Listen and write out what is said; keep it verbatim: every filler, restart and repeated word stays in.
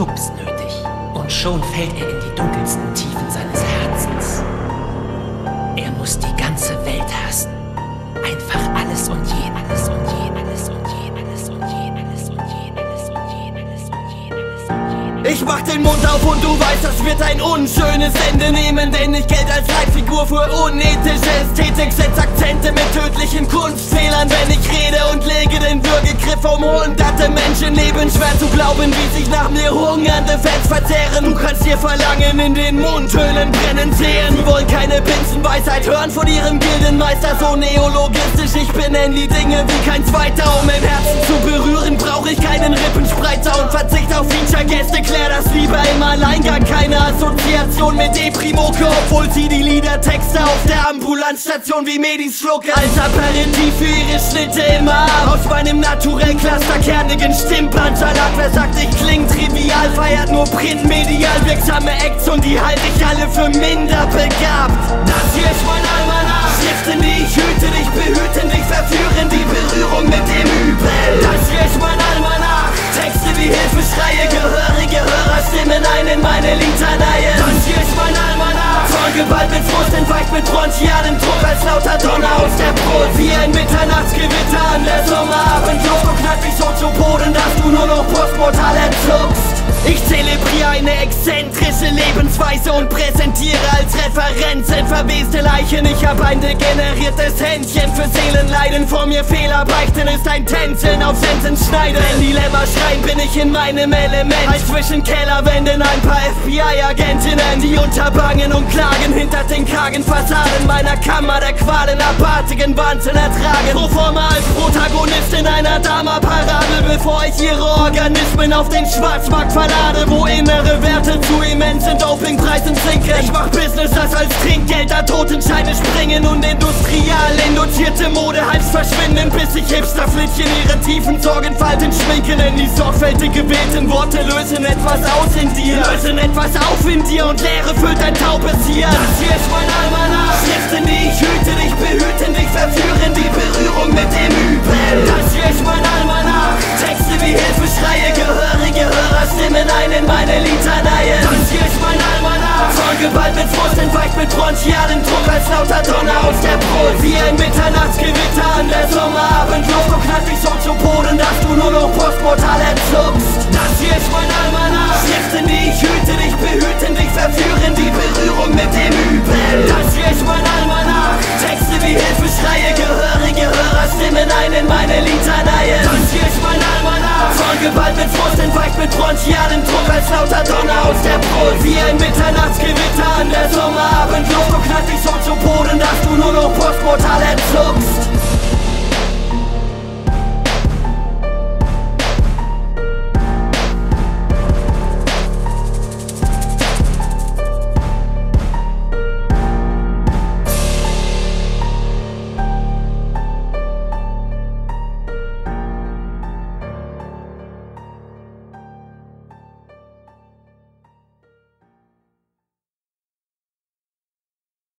Schubs nötig. Und schon fällt er in die dunkelsten Tiefen seines Herzens. Er muss die ganze Welt hassen. Einfach alles und jeden, alles und jeden, alles und jeden, alles und jeden, alles und jeden, alles und jeden, alles und jeden, alles und jeden. Ich mach den Mund auf und du weißt, das wird ein unschönes Ende nehmen, denn ich gelt als Leitfigur für unethische Ästhetik, setz Akzente mit tödlichen Kunstfehlern, wenn ich rede und lege den Würgegriff um hunderte Menschen leben. Schwer zu glauben, wie sich nach mir hungernde Fans verzehren. Du kannst dir Verlangen in den Mund tönen, brennen sehen. Sie wollen keine Binsenweisheit hören von ihrem Gildenmeister, so neologistisch. Ich benenne die Dinge wie kein Zweiter. Um im Herzen zu berühren, brauche ich keinen Rippenspreizer und verzicht auf Feature-Gäste. Klär das lieber im Alleingang, keine Assoziation mit E-Primoke, obwohl sie die Liedertexte auf der Ambulanzstation wie Medis schlucke. Als Aperitif für ihre Schnitte immer ab. Aus meinem Naturell-Cluster kernigen Stimmbandsalat. Wer sagt, ich kling trivial, feiert nur printmedial wirksame Acts und die halte ich alle für minder begabt. Das hier ist mein Almanach. Schriften, die ich hüte, dich behüten, dich verführen, die Berührung mit dem Übel. Das hier ist mein Almanach. Texte wie Hilfeschreie, gehörige Hörerstimmen ein in meine Litanei. Das hier ist mein Almanach. Vollgeballt mit Frust, entweicht mit bronchialem Druck als lauter Donner aus der Brust. Wie ein Mitternachtsgewitter an der Sommerabendluft. So knallt mich so zu Boden, dass du nur noch postmortal entzuckst. Ich zelebriere eine exzentrische Lebensweise und präsentiere als Referenz entverweste Leichen. Ich hab ein degeneriertes Händchen für Seelenleiden. Vor mir Fehler beichten ist ein Tänzeln auf Sensen schneiden. Wenn die Lämmer schreien, bin ich in meinem Element. Als zwischen Kellerwänden ein paar F B I-Agentinnen, die unterbangen und klagen hinter den kargen Fassaden meiner Kammer der Qualen abartigen Wahnsinn ertragen. So formal als Protagonist in einer Dama-Parabel, bevor ich ihre Organismen auf den Schwarzmarkt verlasse. Wo innere Werte zu immensen Dopingpreisen sinken. Ich mach Business, das als Trinkgeld da Totenscheine springen und industrial induzierte Mode halbst verschwinden, bis sich Hipsterflittchen ihre tiefen Sorgenfalten schminken. Denn die sorgfältig gewählten Worte lösen etwas aus in dir, lösen etwas auf in dir und Leere füllt ein taubes Hirn. Das hier ist mein Almanach. Schriften, die ich hüte, dich behüten, dich verführen, die Berührung mit dem Übel. Das hier ist mein Almanach. Texte wie Hilfeschreie, gehörige Hörerstimmen ein in meine Litanei. Das hier ist mein Almanach. Vollgeballt mit Frust, entweicht mit bronchialem Druck als lauter Donner aus der Brust. Wie ein Mitternachtsgewitter an der Sommerabendluft. Und knallt dich so zu Boden, dass du nur noch postmortal entzuckst. Das hier ist mein Almanach. Schriften, die ich hüte, dich behüten, dich verführen, die Berührung mit dem Übel. Das hier ist mein Almanach. Texte wie Hilfeschreie, gehörige Hörerstimmen ein in meine Litanei. Das hier ist mein Almanach. Vollgeballt mit Frust, entweicht mit bronchialem Druck als lauter Donner aus der Brust.